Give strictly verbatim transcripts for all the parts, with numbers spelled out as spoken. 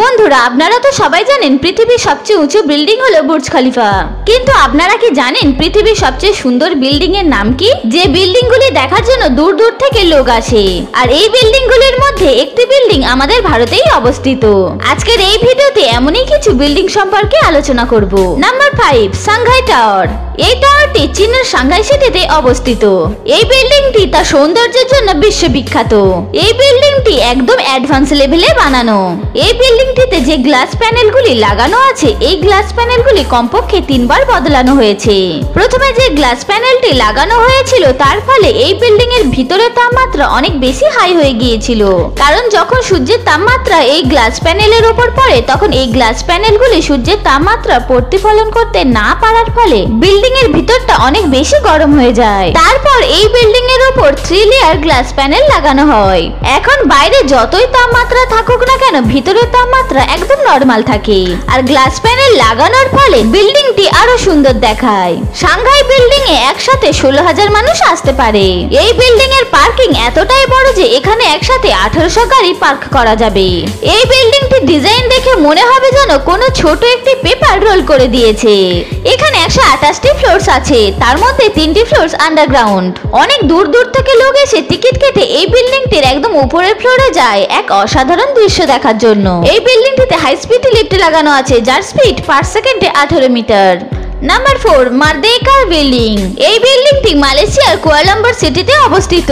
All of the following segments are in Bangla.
বন্ধুরা আপনারা তো সবাই জানেন পৃথিবীর সবচেয়ে উঁচু বিল্ডিং হলো বুর্জ খলিফা। কিন্তু আপনারা কি জানেন পৃথিবীর সবচেয়ে সুন্দর বিল্ডিং এর নাম কি? যে বিল্ডিং গুলি দেখার জন্য দূর দূর থেকে লোক আসে। আর এই বিল্ডিং গুলির মধ্যে একটি বিল্ডিং আমাদের ভারতেই অবস্থিত। আজকের এই ভিডিওতে এমনই কিছু বিল্ডিং সম্পর্কে আলোচনা করব। Number five, Shanghai tower. এই টাওয়ারটি চীনের সাংহাই সিটিতে অবস্থিত। এই বিল্ডিংটি তার সৌন্দর্যের জন্য বিশ্ববিখ্যাত। এই বিল্ডিংটি একদম অ্যাডভান্স লেভেলে বানানো। এই বিল্ডিংটিতে যে গ্লাস প্যানেলগুলি লাগানো আছে এই গ্লাস প্যানেলগুলি কমপক্ষে তিনবার বদলানো হয়েছে। প্রথমে যে গ্লাস প্যানেলটি লাগানো হয়েছিল তার ফলে এই বিল্ডিং এর ভিতরে তাপমাত্রা অনেক বেশি হাই হয়ে গিয়েছিল, কারণ যখন সূর্যের তাপমাত্রা এই গ্লাস প্যানেলের উপর পড়ে তখন এই গ্লাস প্যানেলগুলি সূর্যের তাপমাত্রা প্রতিফলন করতে না পারার ফলে বিল্ডিং এর ভিতরটা অনেক বেশি গরম হয়ে যায়। তারপর এই বিল্ডিং এর উপর থ্রি লেয়ার গ্লাস প্যানেল লাগানো হয়। এখন বাইরে যতই তাপমাত্রা থাকুক না কেন ভিতরে তাপমাত্রা একদম নরমাল থাকে, আর গ্লাস প্যানেল লাগানোর ফলে বিল্ডিংটি আরো সুন্দর দেখায়। সাংহাই বিল্ডিং এ একসাথে ষোলো হাজার মানুষ আসতে পারে। এই বিল্ডিং এর পার্কিং এতটাই বড় যে এখানে একসাথে আঠারোশো গাড়ি পার্ক করা যাবে। এই বিল্ডিংটির ডিজাইন দেখে মনে হবে যেন কোনো ছোট একটি পেপার রোল করে দিয়েছে। এখানে একশো আঠাশটি ফ্লোরস আছে, তার মধ্যে তিনটি ফ্লোরস আন্ডারগ্রাউন্ড। অনেক দূর দূর থেকে লোক এসে টিকিট কেটে এই বিল্ডিংটির একদম উপরের ফ্লোরে যায় এক অসাধারণ দৃশ্য দেখার জন্য। এই বিল্ডিংটিতে হাই স্পিড লিফট লাগানো আছে যার স্পিড পার সেকেন্ডে আঠারো মিটার। নাম্বার ফোর, মার্দেকার বিল্ডিং। এই বিল্ডিংটি মালয়েশিয়ার কুয়ালালামপুর সিটিতে অবস্থিত।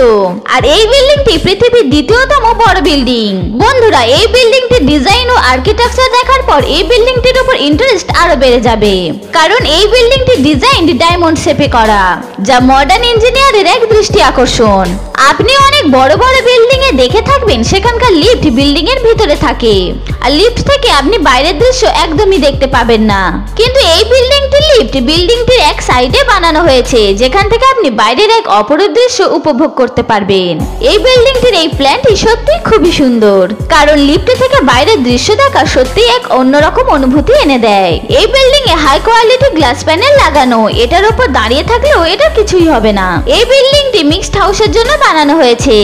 আর এই বিল্ডিংটি পৃথিবীর দ্বিতীয়তম বড় বিল্ডিং। বন্ধুরা এই বিল্ডিংটির ডিজাইন ও আর্কিটেকচার দেখার পর এই বিল্ডিংটির উপর ইন্টারেস্ট আরো বেড়ে যাবে, কারণ এই বিল্ডিংটি ডিজাইন ডায়মন্ড শেপে করা, যা মডার্ন ইঞ্জিনিয়ারের এক দৃষ্টি আকর্ষণ। আপনি অনেক বড় বড় বিল্ডিং এ দেখে থাকবেন সেখানকার লিফট বিল্ডিং এর ভিতরে থাকে, আর লিফট থেকে আপনি বাইরের দৃশ্য একদমই দেখতে পাবেন না। কিন্তু এই বিল্ডিংটি লিফট বিল্ডিংটির এক সাইডে বানানো হয়েছে, যেখান থেকে আপনি বাইরের এক অপরূপ দৃশ্য উপভোগ করতে পারবেন। এই বিল্ডিংটির এই প্ল্যানটি সত্যি খুবই সুন্দর, কারণ লিফট থেকে বাইরের দৃশ্য দেখা সত্যি এক অন্যরকম অনুভূতি এনে দেয়। এই বিল্ডিং এ হাই কোয়ালিটি গ্লাস প্যানেল লাগানো, এটার উপর দাঁড়িয়ে থাকলেও এটা কিছুই হবে না। এই বিল্ডিংটি মিক্সড হাউসের জন্য বানানো হয়েছে।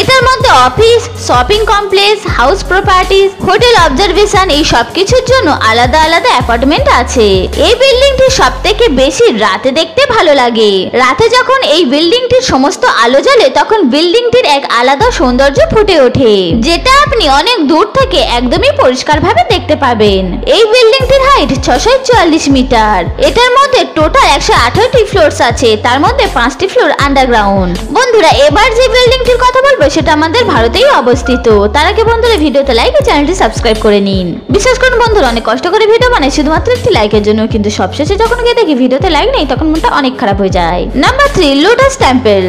এটার মধ্যে office, shopping complex, house properties, hotel observation এই সবকিছুর জন্য আলাদা আলাদা অ্যাপার্টমেন্ট আছে। এই বিল্ডিংটি সবথেকে বেশি রাতে দেখতে ভালো লাগে। রাতে যখন এই বিল্ডিংটির সমস্ত আলো জ্বলে তখন বিল্ডিংটির এক আলাদা সৌন্দর্য ফুটে ওঠে, যেটা আপনি অনেক দূর থেকে একদমই পরিষ্কারভাবে দেখতে পাবেন। এই বিল্ডিংটির হাইট ছয়শো চুয়াল্লিশ মিটার। এটার মধ্যে টোটাল একশো আঠাশটি ফ্লোরস আছে, তার মধ্যে পাঁচটি ফ্লোর আন্ডারগ্রাউন্ড। বন্ধুরা এবার যে বিল্ডিংটির কথা বলবো সেটা আমাদের ভারতেই অবস্থিত। তার আগে বন্ধুরা ভিডিওতে লাইক আর চ্যানেলটি সাবস্ক্রাইব করে নিন। বিশ্বাস করুন বন্ধুরা অনেক কষ্ট করে ভিডিও বানাই শুধুমাত্র একটি লাইকের জন্য, কিন্তু সবশেষে যখন গিয়ে দেখি ভিডিওতে লাইক নেই তখন মনটা অনেক খারাপ হয়ে যায়। Number three, lotus temple.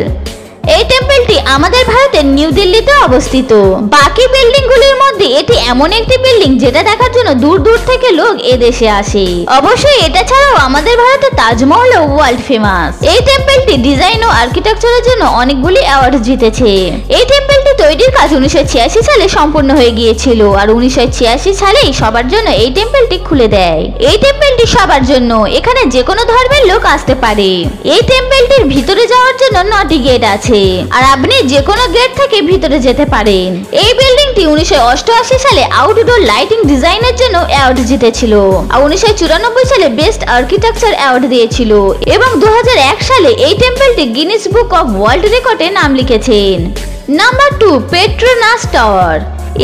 এই টেম্পলটি আমাদের ভারতের নিউ দিল্লিতে অবস্থিত। বাকি বিল্ডিং গুলির মধ্যে এটি এমন একটি বিল্ডিং যেটা দেখার জন্য দূর দূর থেকে লোক এদেশে আসে। অবশ্যই এটা ছাড়াও আমাদের ভারতে তাজমহল ও ওয়ার্ল্ড ফেমাস। এই টেম্পলটি ডিজাইন ও আর্কিটেকচারের জন্য অনেকগুলি অ্যাওয়ার্ড জিতেছে। এই টেম্পলটি তৈরির কাজ উনিশশো ছিয়াশি সালে সম্পূর্ণ হয়ে গিয়েছিল, আর উনিশশো ছিয়াশি সালেই সবার জন্য এই টেম্পলটি খুলে দেয়। এই টেম্পলটি সবার জন্য, এখানে যে কোনো ধর্মের লোক আসতে পারে। এই টেম্পলটির ভিতরে যাওয়ার জন্য নটি গেট আছে, আর আপনি যে কোনো গেট থেকে ভিতরে যেতে পারেন। এই বিল্ডিংটি উনিশশো অষ্টআশি সালে আউটডোর লাইটিং ডিজাইনের জন্য অ্যাওয়ার্ড জিতেছিল, আর উনিশশো চুরানব্বই সালে বেস্ট আর্কিটেকচার অ্যাওয়ার্ড দিয়েছিল, এবং দু হাজার এক সালে এই টেম্পলটি গিনিস বুক অব ওয়ার্ল্ড রেকর্ডে নাম লিখেছেন। Number two, Petronas tower.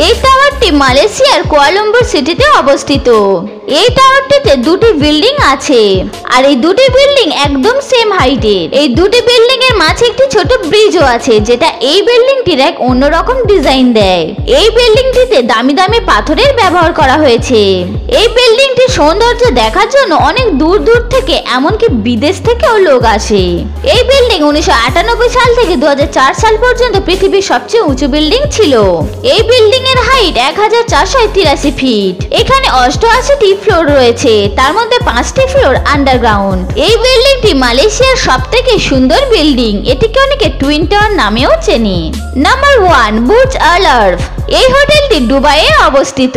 এই টাওয়ারটি মালয়েশিয়ার কুয়ালালামপুর সিটিতে অবস্থিত। এই টাওয়ারটিতে দুটি বিল্ডিং আছে, আর এই দুটি বিল্ডিং একদম সেম হাইটের। এই দুটি বিল্ডিং এর মাঝে একটি ছোট ব্রিজও আছে, যেটা এই বিল্ডিংটির এক অন্যরকম ডিজাইন দেয়। এই বিল্ডিংটিতে দামি দামি পাথরের ব্যবহার করা হয়েছে। এই বিল্ডিংটির সৌন্দর্য দেখার জন্য অনেক দূর দূর থেকে এমনকি বিদেশ থেকেও লোক আসে। এই বিল্ডিং উনিশশো আটানব্বই সাল থেকে দু হাজার চার সাল পর্যন্ত পৃথিবীর সবচেয়ে উঁচু বিল্ডিং ছিল। এই বিল্ডিং এর হাইট এক হাজার চারশো তিরাশি ফিট। এখানে অষ্টআশিটি ফ্লোর রয়েছে, তার মধ্যে পাঁচটি ফ্লোর আন্ডারগ্রাউন্ড। এই বিল্ডিংটি মালয়েশিয়ার সবথেকে সুন্দর বিল্ডিং, এটিকে অনেকে টুইন টাওয়ার নামেও চেনে। Number one, Burj Al Arab. এই হোটেলটি দুবাইয়ে অবস্থিত।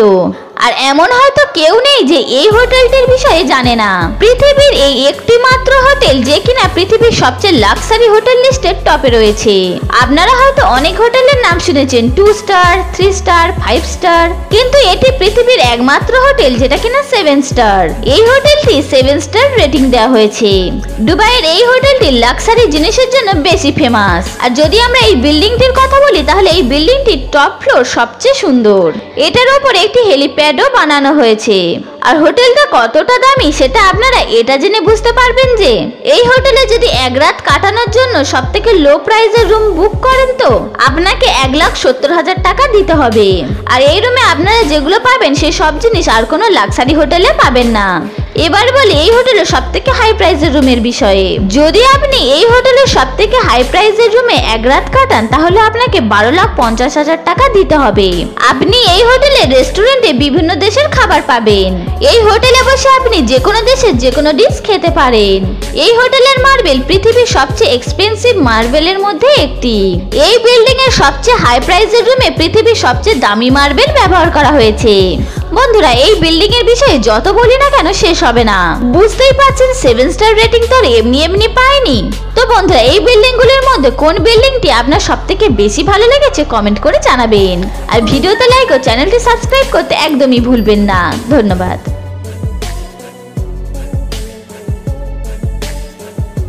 আর এমন হয়তো কেউ নেই যে এই হোটেলটির বিষয়ে জানে না। পৃথিবীর এই একটি মাত্র হোটেল যে কিনা পৃথিবীর সবচেয়ে লাক্সারি হোটেল লিস্টের টপে রয়েছে। আপনারা হয়তো অনেক হোটেলের নাম শুনেছেন, two star, three star, five star, কিন্তু এটি পৃথিবীর একমাত্র হোটেল যেটা কিনা সেভেন স্টার। এই হোটেলটি সেভেন স্টার রেটিং দেওয়া হয়েছে। দুবাইয়ের এই হোটেলটি লাক্সারি জিনিসের জন্য বেশি ফেমাস। আর যদি আমরা এই বিল্ডিংটির কথা বলি তাহলে এই বিল্ডিংটির টপ ফ্লোর সবচেয়ে সুন্দর, এটার উপর একটি হেলিপ্যাডও বানানো হয়েছে। আর হোটেলটা কতটা দামি সেটা আপনারা এটা জেনে বুঝতে পারবেন যে এই হোটেলে যদি এক রাত কাটানোর জন্য সবথেকে লো প্রাইসের রুম বুক করেন তো আপনাকে এক লাখ সত্তর হাজার টাকা দিতে হবে। আর এই রুমে আপনারা যেগুলো পাবেন সেই সব জিনিস আর কোনো লাক্সারি হোটেলে পাবেন না। এবার বলি এই হোটেলের সব থেকে হাই প্রাইসের রুমের বিষয়ে। যদি আপনি এই হোটেলের সব থেকে হাই প্রাইসের রুমে এক রাত কাটান তাহলে আপনাকে বারো লাখ পঞ্চাশ হাজার টাকা দিতে হবে। আপনি এই হোটেলে রেস্টুরেন্টে বিভিন্ন দেশের খাবার পাবেন। এই হোটেলে বসে আপনি যে কোনো দেশের যে কোনো ডিশ খেতে পারেন। এই হোটেলের মার্বেল পৃথিবীর সবচেয়ে এক্সপেন্সিভ মার্বেলের মধ্যে একটি। এই বিল্ডিং এর সবচেয়ে হাই প্রাইসের রুমে পৃথিবীর সবচেয়ে দামি মার্বেল ব্যবহার করা হয়েছে। বন্ধুরা, এই বিল্ডিং এর বিষয়ে যত বলি না কেন শেষ হবে না। বুঝতেই পারছেন সেভেন স্টার রেটিং তো এমনি এমনি পাইনি। তো বন্ধুরা, এই বিল্ডিং গুলির মধ্যে কোন বিল্ডিংটি আপনার সবথেকে বেশি ভালো লেগেছে কমেন্ট করে জানাবেন। আর ভিডিওতে লাইক ও চ্যানেলটি সাবস্ক্রাইব করতে একদমই ভুলবেন না। ধন্যবাদ।